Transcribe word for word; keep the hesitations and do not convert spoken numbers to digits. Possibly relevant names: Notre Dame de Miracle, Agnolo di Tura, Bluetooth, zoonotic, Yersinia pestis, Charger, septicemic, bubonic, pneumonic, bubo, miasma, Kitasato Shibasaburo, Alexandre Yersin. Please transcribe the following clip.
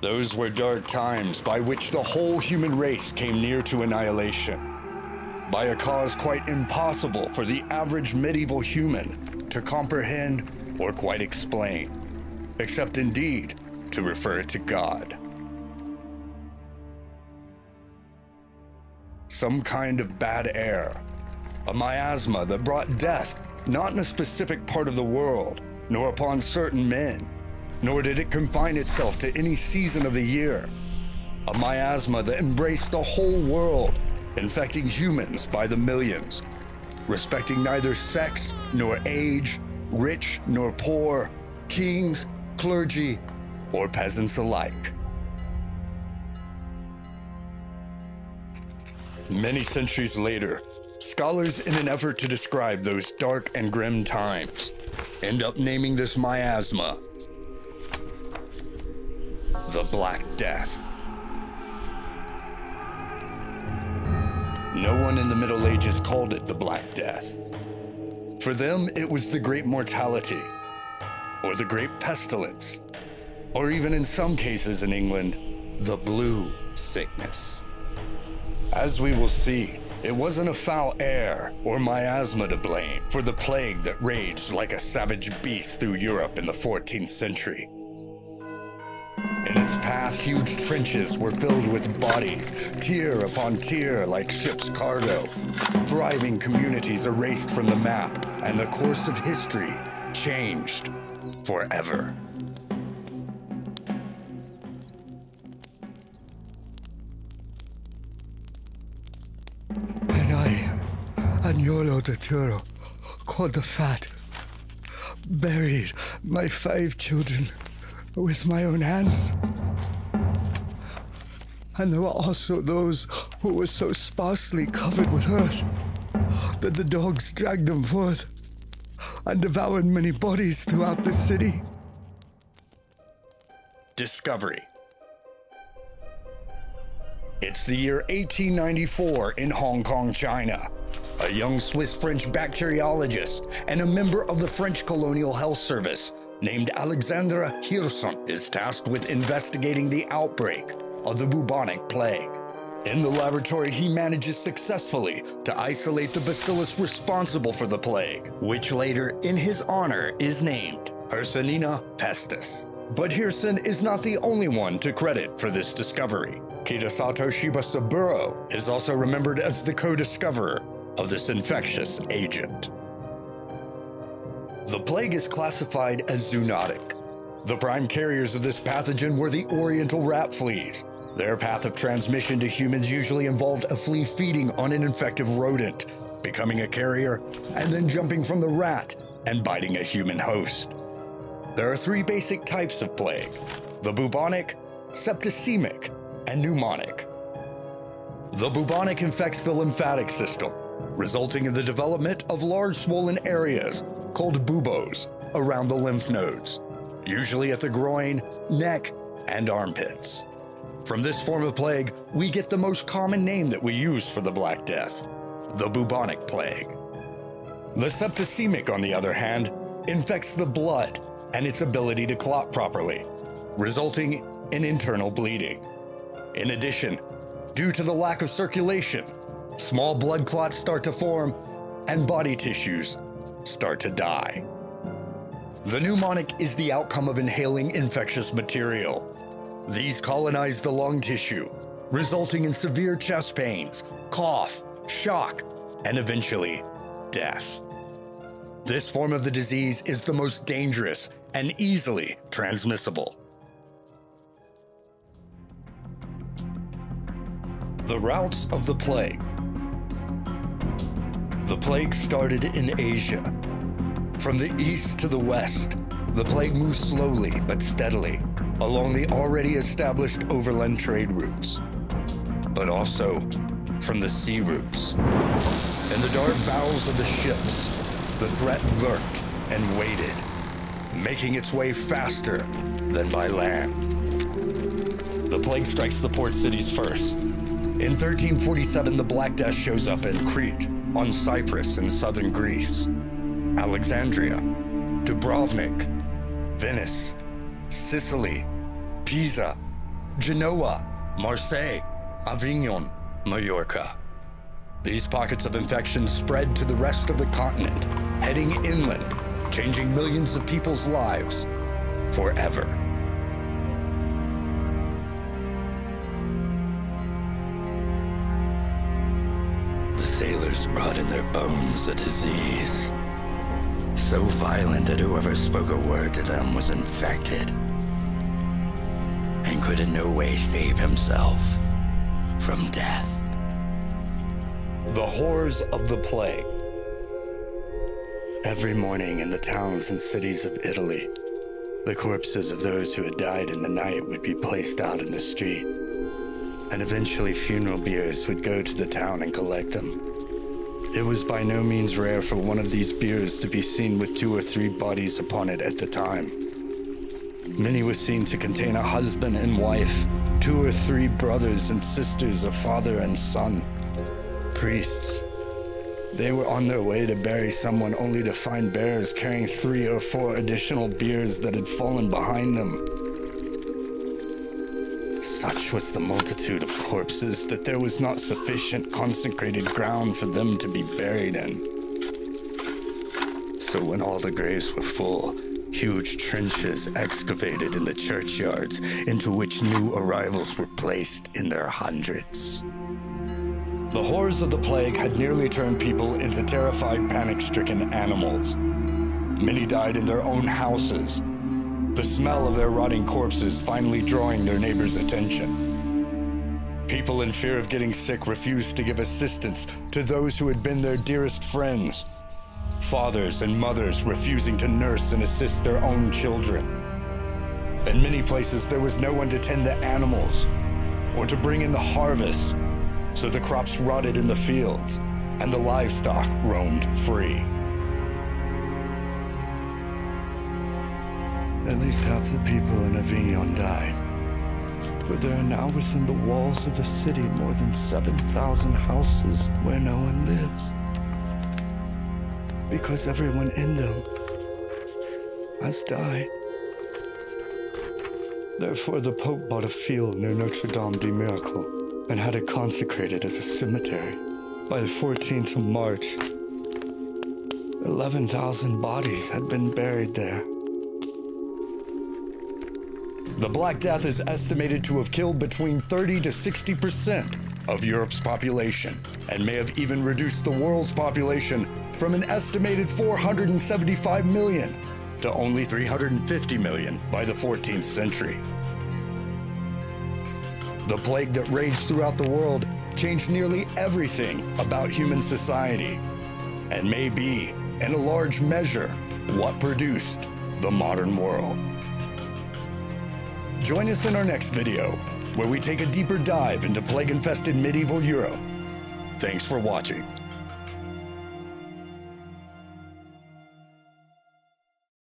Those were dark times by which the whole human race came near to annihilation, by a cause quite impossible for the average medieval human to comprehend or quite explain, except indeed to refer it to God. Some kind of bad air, a miasma that brought death, not in a specific part of the world, nor upon certain men, nor did it confine itself to any season of the year. A miasma that embraced the whole world, infecting humans by the millions, respecting neither sex nor age, rich nor poor, kings, clergy, or peasants alike. Many centuries later, scholars, in an effort to describe those dark and grim times, end up naming this miasma the Black Death. No one in the Middle Ages called it the Black Death. For them, it was the Great Mortality, or the Great Pestilence, or even in some cases in England, the Blue Sickness. As we will see, it wasn't a foul air or miasma to blame for the plague that raged like a savage beast through Europe in the fourteenth century. In its path, huge trenches were filled with bodies, tier upon tier like ship's cargo. Thriving communities erased from the map, and the course of history changed forever. And I, Agnolo di Tura, called the Fat, buried my five children with my own hands. And there were also those who were so sparsely covered with earth that the dogs dragged them forth and devoured many bodies throughout the city. Discovery. It's the year eighteen ninety-four in Hong Kong, China. A young Swiss-French bacteriologist and a member of the French Colonial Health Service named Alexandre Yersin is tasked with investigating the outbreak of the bubonic plague. In the laboratory, he manages successfully to isolate the bacillus responsible for the plague, which later, in his honor, is named Yersinia pestis. But Yersin is not the only one to credit for this discovery. Kitasato Shibasaburo is also remembered as the co-discoverer of this infectious agent. The plague is classified as zoonotic. The prime carriers of this pathogen were the Oriental rat fleas. Their path of transmission to humans usually involved a flea feeding on an infected rodent, becoming a carrier, and then jumping from the rat and biting a human host. There are three basic types of plague: the bubonic, septicemic, and pneumonic. The bubonic infects the lymphatic system, resulting in the development of large swollen areas called buboes around the lymph nodes, usually at the groin, neck, and armpits. From this form of plague, we get the most common name that we use for the Black Death, the bubonic plague. The septicemic, on the other hand, infects the blood and its ability to clot properly, resulting in internal bleeding. In addition, due to the lack of circulation, small blood clots start to form and body tissues start to die. The pneumonic is the outcome of inhaling infectious material. These colonize the lung tissue, resulting in severe chest pains, cough, shock, and eventually death. This form of the disease is the most dangerous and easily transmissible. The routes of the plague. The plague started in Asia. From the east to the west, the plague moved slowly but steadily along the already established overland trade routes, but also from the sea routes. In the dark bowels of the ships, the threat lurked and waited, making its way faster than by land. The plague strikes the port cities first. In thirteen forty-seven, the Black Death shows up in Crete, on Cyprus in southern Greece, Alexandria, Dubrovnik, Venice, Sicily, Pisa, Genoa, Marseille, Avignon, Mallorca. These pockets of infection spread to the rest of the continent, heading inland, changing millions of people's lives forever. The sailors brought in their bones a disease, so violent that whoever spoke a word to them was infected and could in no way save himself from death. The horrors of the plague. Every morning in the towns and cities of Italy, the corpses of those who had died in the night would be placed out in the street, and eventually funeral beers would go to the town and collect them. It was by no means rare for one of these biers to be seen with two or three bodies upon it at the time. Many were seen to contain a husband and wife, two or three brothers and sisters, a father and son. Priests. They were on their way to bury someone only to find bearers carrying three or four additional biers that had fallen behind them. Such was the multitude of corpses that there was not sufficient consecrated ground for them to be buried in. So when all the graves were full, huge trenches excavated in the churchyards into which new arrivals were placed in their hundreds. The horrors of the plague had nearly turned people into terrified, panic-stricken animals. Many died in their own houses, the smell of their rotting corpses finally drawing their neighbors' attention. People in fear of getting sick refused to give assistance to those who had been their dearest friends. Fathers and mothers refusing to nurse and assist their own children. In many places, there was no one to tend the animals or to bring in the harvest. So the crops rotted in the fields, and the livestock roamed free. At least half the people in Avignon died, for there are now within the walls of the city more than seven thousand houses where no one lives, because everyone in them has died. Therefore the Pope bought a field near Notre Dame de Miracle, and had it consecrated as a cemetery. By the fourteenth of March, eleven thousand bodies had been buried there. The Black Death is estimated to have killed between thirty to sixty percent of Europe's population, and may have even reduced the world's population from an estimated four hundred seventy-five million to only three hundred fifty million by the fourteenth century. The plague that raged throughout the world changed nearly everything about human society, and may be, in a large measure, what produced the modern world. Join us in our next video, where we take a deeper dive into plague-infested medieval Europe. Thanks for watching.